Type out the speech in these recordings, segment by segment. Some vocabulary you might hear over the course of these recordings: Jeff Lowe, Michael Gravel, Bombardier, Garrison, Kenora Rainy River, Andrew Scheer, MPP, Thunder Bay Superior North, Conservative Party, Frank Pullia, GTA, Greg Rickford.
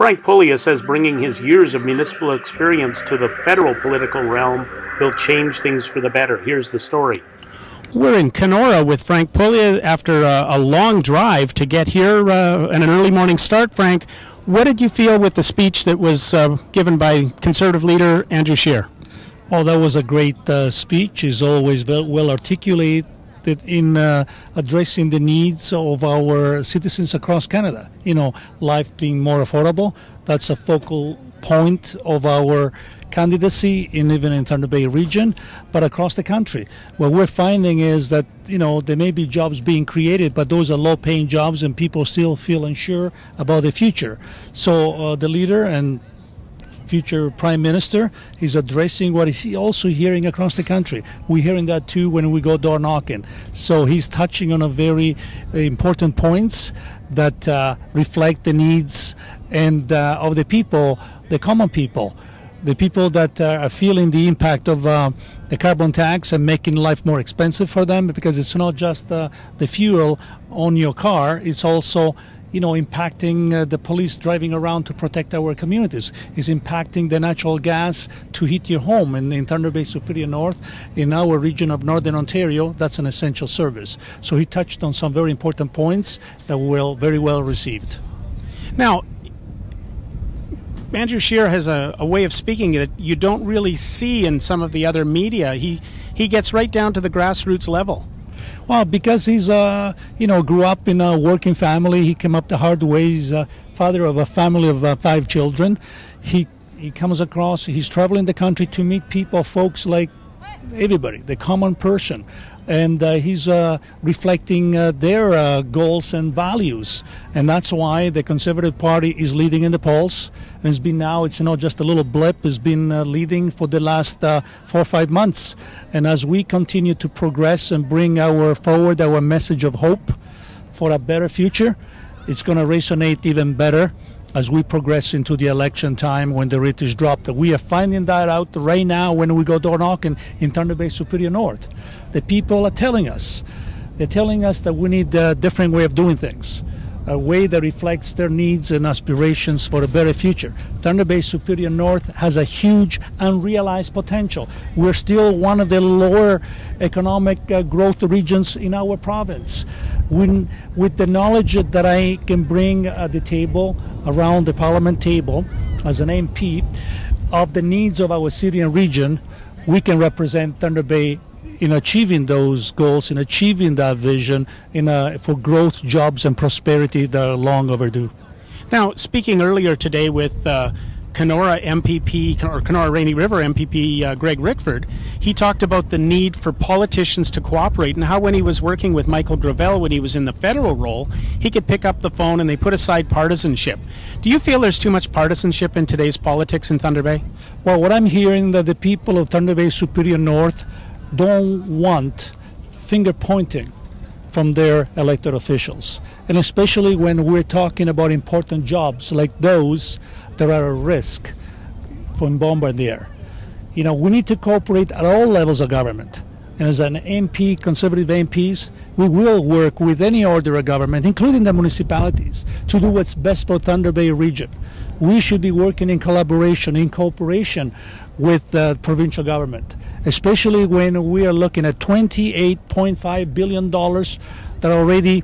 Frank Pullia says bringing his years of municipal experience to the federal political realm will change things for the better. Here's the story. We're in Kenora with Frank Pullia after a long drive to get here and an early morning start. Frank, what did you feel with the speech that was given by Conservative leader Andrew Scheer? Well, that was a great speech. He's always well articulated in addressing the needs of our citizens across Canada. You know, life being more affordable, that's a focal point of our candidacy, in even in Thunder Bay region, but across the country. What we're finding is that, you know, there may be jobs being created, but those are low-paying jobs and people still feel unsure about the future. So the leader and future Prime Minister is addressing what he's also hearing across the country. We're hearing that too when we go door knocking. So he's touching on a very important points that reflect the needs and of the people, the common people. The people that are feeling the impact of the carbon tax and making life more expensive for them, because it's not just the fuel on your car, it's also, you know, impacting the police driving around to protect our communities. It's impacting the natural gas to heat your home. In Thunder Bay Superior North, in our region of Northern Ontario, that's an essential service. So he touched on some very important points that were very well received. Now, Andrew Scheer has a way of speaking that you don't really see in some of the other media. He gets right down to the grassroots level. Well, because he's, you know, grew up in a working family. He came up the hard way. He's a father of a family of 5 children. He comes across, he's traveling the country to meet people, folks like everybody, the common person. And he's reflecting their goals and values. And that's why the Conservative Party is leading in the polls. And it's been now, it's not just a little blip, it's been leading for the last 4 or 5 months. And as we continue to progress and bring forward our message of hope for a better future, it's going to resonate even better as we progress into the election time when the rate is dropped. We are finding that out right now when we go door knocking in Thunder Bay Superior North. The people are telling us. They're telling us that we need a different way of doing things, a way that reflects their needs and aspirations for a better future. Thunder Bay Superior North has a huge unrealized potential. We're still one of the lower economic growth regions in our province. With the knowledge that I can bring at the table, around the Parliament table, as an MP, of the needs of our city and region, we can represent Thunder Bay in achieving those goals, in achieving that vision, for growth, jobs, and prosperity that are long overdue. Now, speaking earlier today with Kenora MPP, or Kenora Rainy River MPP, Greg Rickford, he talked about the need for politicians to cooperate, and how when he was working with Michael Gravel when he was in the federal role, he could pick up the phone and they put aside partisanship. Do you feel there's too much partisanship in today's politics in Thunder Bay? Well, what I'm hearing that the people of Thunder Bay Superior North don't want finger pointing from their elected officials, and especially when we're talking about important jobs like those that are at risk from Bombardier. You know, we need to cooperate at all levels of government. And as an MP, Conservative MPs, we will work with any order of government, including the municipalities, to do what's best for Thunder Bay region. We should be working in collaboration, in cooperation with the provincial government, especially when we are looking at $28.5 billion that are already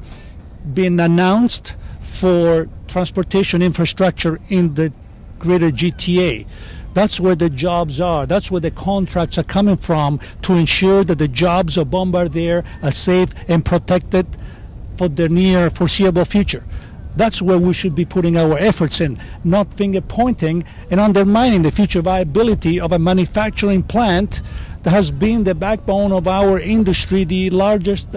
been announced for transportation infrastructure in the greater GTA. That's where the jobs are. That's where the contracts are coming from, to ensure that the jobs of Bombardier are safe and protected for the near foreseeable future. That's where we should be putting our efforts in, not finger pointing and undermining the future viability of a manufacturing plant that has been the backbone of our industry, the largest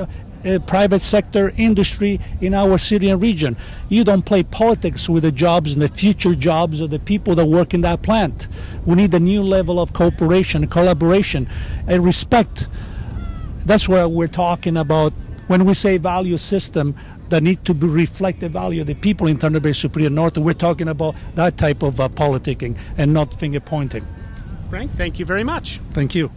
private sector industry in our city and region. You don't play politics with the jobs and the future jobs of the people that work in that plant. We need a new level of cooperation, collaboration, and respect. That's what we're talking about when we say value system that need to reflect the value of the people in Thunder Bay Superior North. We're talking about that type of politicking and not finger pointing. Frank, thank you very much. Thank you.